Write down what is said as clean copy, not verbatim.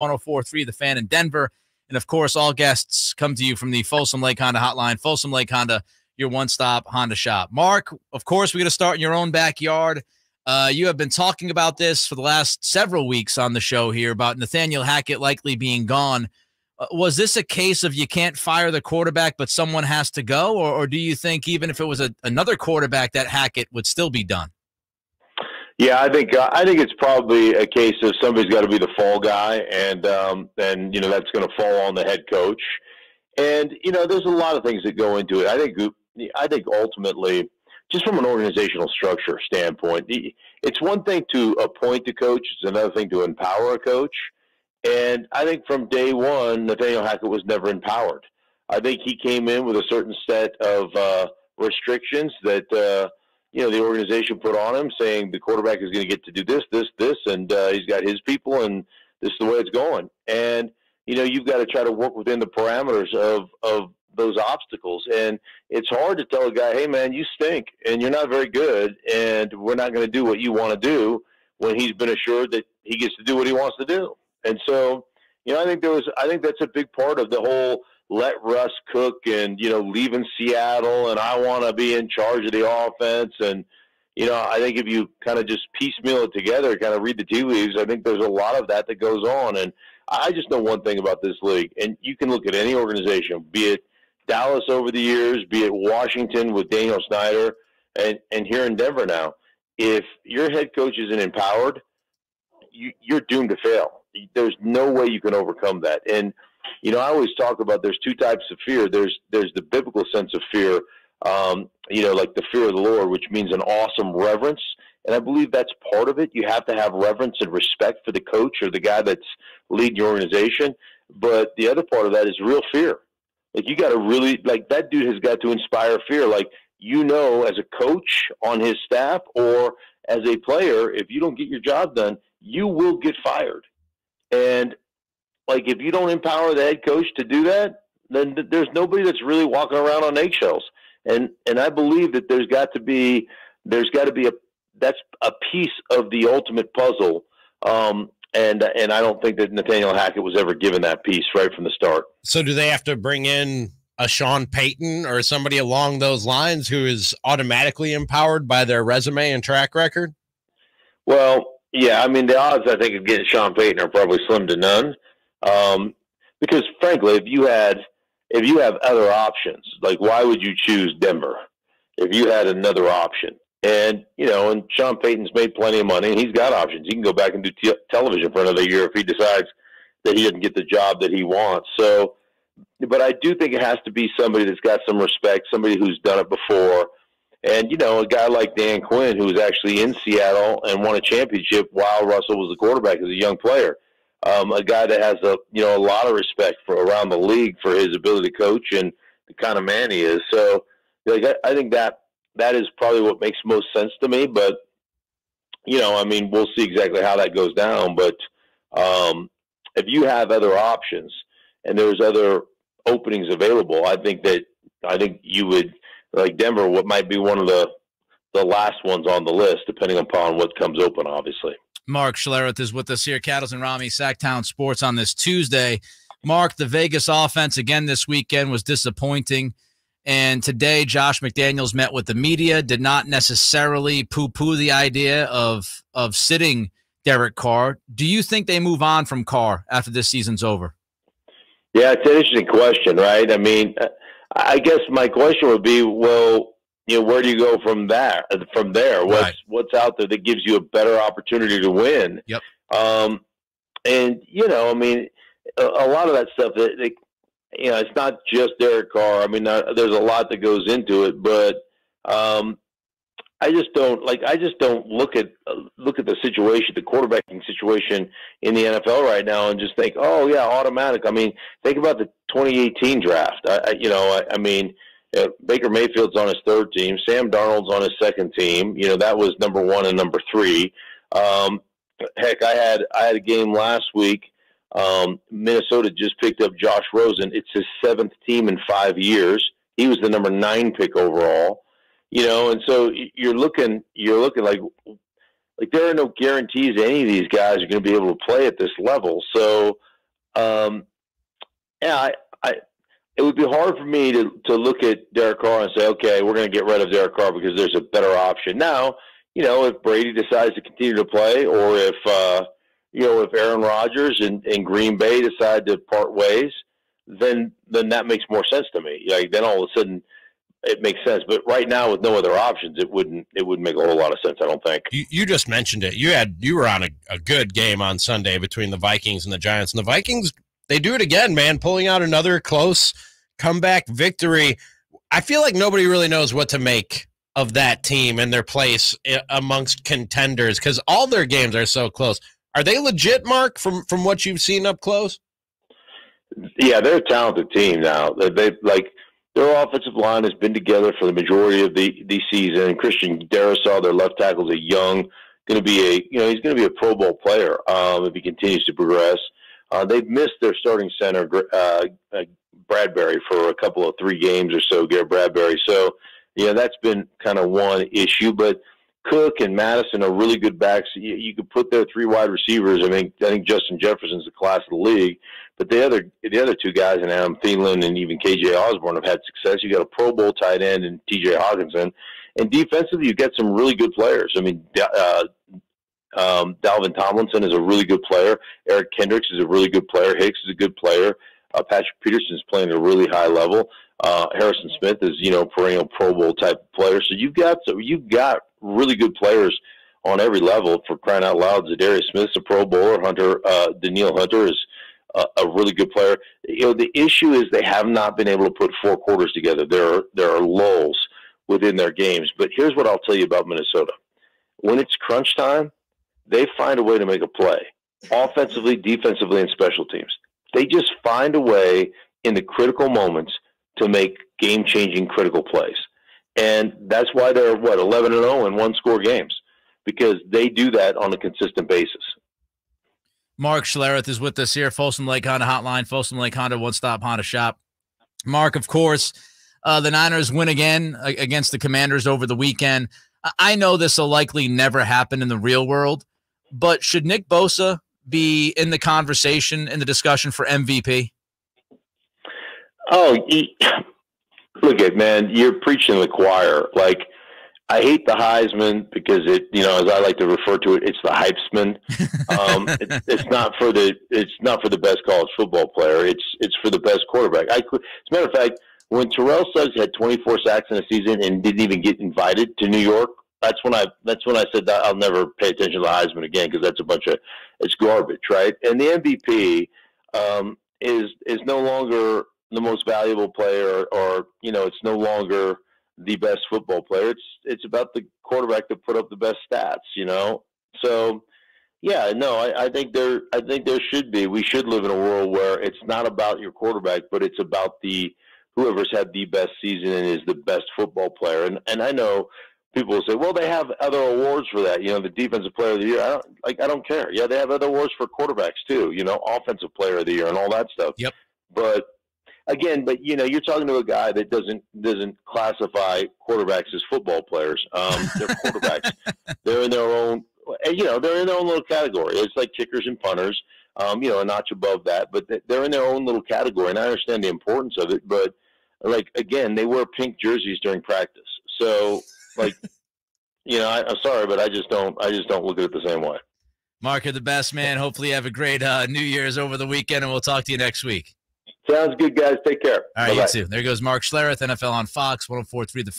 104.3 The Fan in Denver. And, of course, all guests come to you from the Folsom Lake Honda hotline. Folsom Lake Honda, your one-stop Honda shop. Mark, of course, we're going to start in your own backyard. You have been talking about this for the last several weeks on the show here about Nathaniel Hackett likely being gone. Was this a case of you can't fire the quarterback, but someone has to go? Or do you think even if it was another quarterback, that Hackett would still be done? Yeah, I think it's probably a case of somebody's got to be the fall guy, and you know that's going to fall on the head coach. And you know, there's a lot of things that go into it. I think ultimately, just from an organizational structure standpoint, it's one thing to appoint a coach; it's another thing to empower a coach. And I think from day one, Nathaniel Hackett was never empowered. I think he came in with a certain set of restrictions that you know, the organization put on him, saying the quarterback is going to get to do this, this, this, and he's got his people, and this is the way it's going. And, you know, you've got to try to work within the parameters of those obstacles. And it's hard to tell a guy, hey, man, you stink, and you're not very good, and we're not going to do what you want to do, when he's been assured that he gets to do what he wants to do. And so, you know, I think that's a big part of the whole let Russ cook and, you know, leaving Seattle and I want to be in charge of the offense. And, you know, I think if you kind of just piecemeal it together, kind of read the tea leaves, I think there's a lot of that that goes on. And I just know one thing about this league, and you can look at any organization, be it Dallas over the years, be it Washington with Daniel Snyder, and here in Denver now, if your head coach isn't empowered, you're doomed to fail. There's no way you can overcome that. And, you know, I always talk about there's two types of fear. There's the biblical sense of fear, you know, like the fear of the Lord, which means an awesome reverence. And I believe that's part of it. You have to have reverence and respect for the coach or the guy that's leading your organization. But the other part of that is real fear. Like, you got to really, like, that dude has got to inspire fear. Like, you know, as a coach on his staff or as a player, if you don't get your job done, you will get fired. And, like, if you don't empower the head coach to do that, then there's nobody that's really walking around on eggshells. And I believe that there's got to be that's a piece of the ultimate puzzle. And I don't think that Nathaniel Hackett was ever given that piece right from the start. So do they have to bring in a Sean Payton or somebody along those lines who is automatically empowered by their resume and track record? Well, yeah, I mean, the odds, I think, of getting Sean Payton are probably slim to none. Because frankly, if you have other options, like, why would you choose Denver if you had another option? And, you know, and Sean Payton's made plenty of money and he's got options. He can go back and do television for another year if he decides that he didn't get the job that he wants. So, but I do think it has to be somebody that's got some respect, somebody who's done it before. And, you know, a guy like Dan Quinn, who was actually in Seattle and won a championship while Russell was the quarterback as a young player. A guy that has a lot of respect for around the league for his ability to coach and the kind of man he is. So, like, I think that is probably what makes most sense to me. But, you know, I mean, we'll see exactly how that goes down. But if you have other options and there's other openings available, I think you would, like, Denver, what might be one of the last ones on the list, depending upon what comes open, obviously. Mark Schlereth is with us here, Cattles and Rami, Sacktown Sports on this Tuesday. Mark, the Vegas offense again this weekend was disappointing. And today, Josh McDaniels met with the media, did not necessarily poo-poo the idea of sitting Derek Carr. Do you think they move on from Carr after this season's over? Yeah, it's an interesting question, right? I mean, I guess my question would be, well, you know, where do you go from that? From there, what's out there that gives you a better opportunity to win? Yep. And you know, I mean, a lot of that stuff. You know, it's not just Derek Carr. I mean, there's a lot that goes into it. But I just don't look at the situation, the quarterbacking situation in the NFL right now, and just think, oh yeah, automatic. I mean, think about the 2018 draft. I mean. Baker Mayfield's on his third team. Sam Darnold's on his second team. You know, that was number one and number three. Heck, I had a game last week. Minnesota just picked up Josh Rosen. It's his seventh team in 5 years. He was the number 9 pick overall. You know, and so you're looking like there are no guarantees any of these guys are going to be able to play at this level. So It would be hard for me to look at Derek Carr and say, okay, we're going to get rid of Derek Carr because there's a better option. Now, you know, if Brady decides to continue to play, or if, you know, if Aaron Rodgers and Green Bay decide to part ways, then that makes more sense to me. Like, then all of a sudden it makes sense. But right now, with no other options, it wouldn't make a whole lot of sense, I don't think. You just mentioned it. You were on a good game on Sunday between the Vikings and the Giants, and the Vikings, they do it again, man, pulling out another close comeback victory. I feel like nobody really knows what to make of that team and their place amongst contenders because all their games are so close. Are they legit, Mark, from what you've seen up close? Yeah, they're a talented team now. Their offensive line has been together for the majority of the season. Christian Darrisaw, their left tackle, is he's going to be a Pro Bowl player if he continues to progress. They've missed their starting center, Bradbury, for a couple of three games or so, Garrett Bradbury. So, yeah, that's been kind of one issue. But Cook and Madison are really good backs. You could put their three wide receivers. I think Justin Jefferson's the class of the league. But the other two guys, and Adam Thielen and even KJ Osborne, have had success. You got a Pro Bowl tight end and TJ Hawkinson. And defensively, you get some really good players. Dalvin Tomlinson is a really good player. Eric Kendricks is a really good player. Hicks is a good player. Patrick Peterson is playing at a really high level. Harrison Smith is, you know, perennial Pro Bowl type player. So you've got really good players on every level, for crying out loud. Zadarius Smith's a Pro Bowler. Daniil Hunter is a really good player. You know, the issue is they have not been able to put four quarters together. There are lulls within their games. But here's what I'll tell you about Minnesota. When it's crunch time, they find a way to make a play, offensively, defensively, and special teams. They just find a way in the critical moments to make game-changing critical plays. And that's why they're, 11-0 in one-score games, because they do that on a consistent basis. Mark Schlereth is with us here, Folsom Lake Honda Hotline, Folsom Lake Honda One-Stop Honda Shop. Mark, of course, the Niners win again against the Commanders over the weekend. I know this will likely never happen in the real world, but should Nick Bosa be in the conversation, in the discussion for MVP? Oh, look at, man, you're preaching to the choir. Like, I hate the Heisman because it, you know, as I like to refer to it, it's the hypesman. It's not for the best college football player. It's for the best quarterback. As a matter of fact, when Terrell Suggs had 24 sacks in a season and didn't even get invited to New York, that's when I said that I'll never pay attention to the Heisman again, because that's it's garbage, right? And the MVP is no longer the most valuable player, or you know, it's no longer the best football player. It's about the quarterback that put up the best stats, you know. So yeah, no, I think there should be. We should live in a world where it's not about your quarterback, but it's about whoever's had the best season and is the best football player. And I know people will say, well, they have other awards for that. You know, the defensive player of the year. I don't care. Yeah, they have other awards for quarterbacks too, you know, offensive player of the year and all that stuff. Yep. But you know, you're talking to a guy that doesn't classify quarterbacks as football players. They're quarterbacks. They're in their own little category. It's like kickers and punters, you know, a notch above that, but they're in their own little category. And I understand the importance of it, but like, again, they wear pink jerseys during practice. So like, you know, I'm sorry, but I just don't look at it the same way. Mark, you're the best, man. Hopefully you have a great New Year's over the weekend, and we'll talk to you next week. Sounds good, guys. Take care. All right, bye-bye. You too. There goes Mark Schlereth, NFL on Fox, 104.3 The Fan.